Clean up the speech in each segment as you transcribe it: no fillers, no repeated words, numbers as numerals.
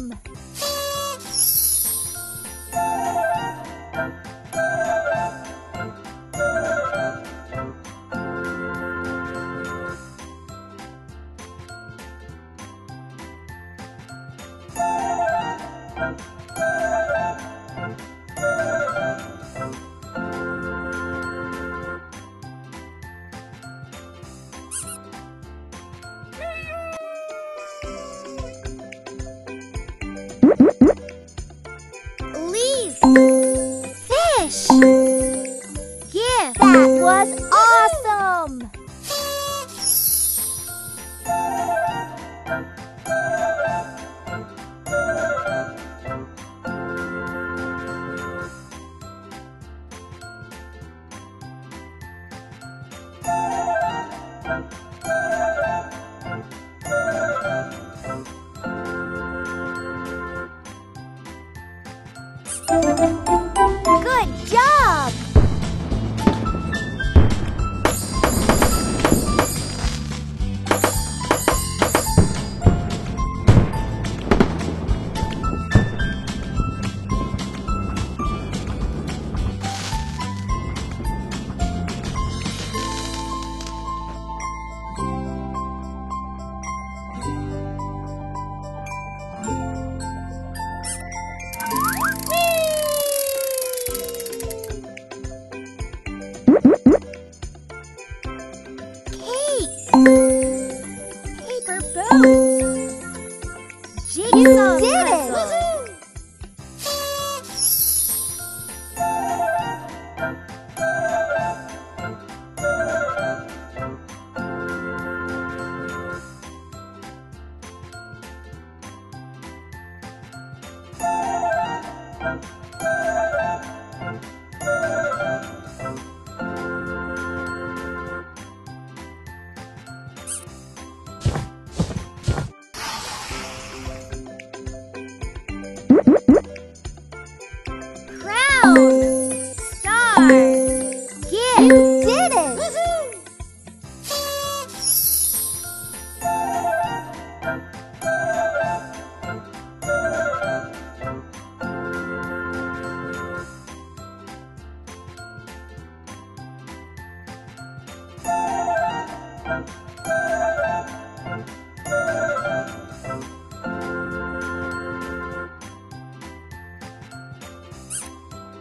Tom.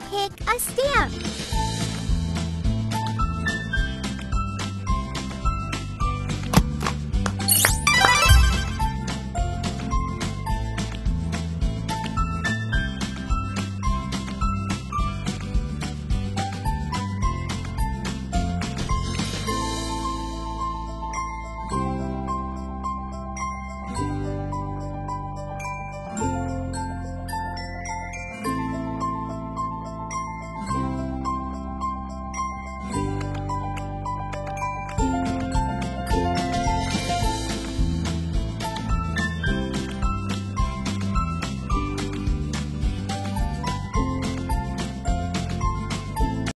Pick a stamp.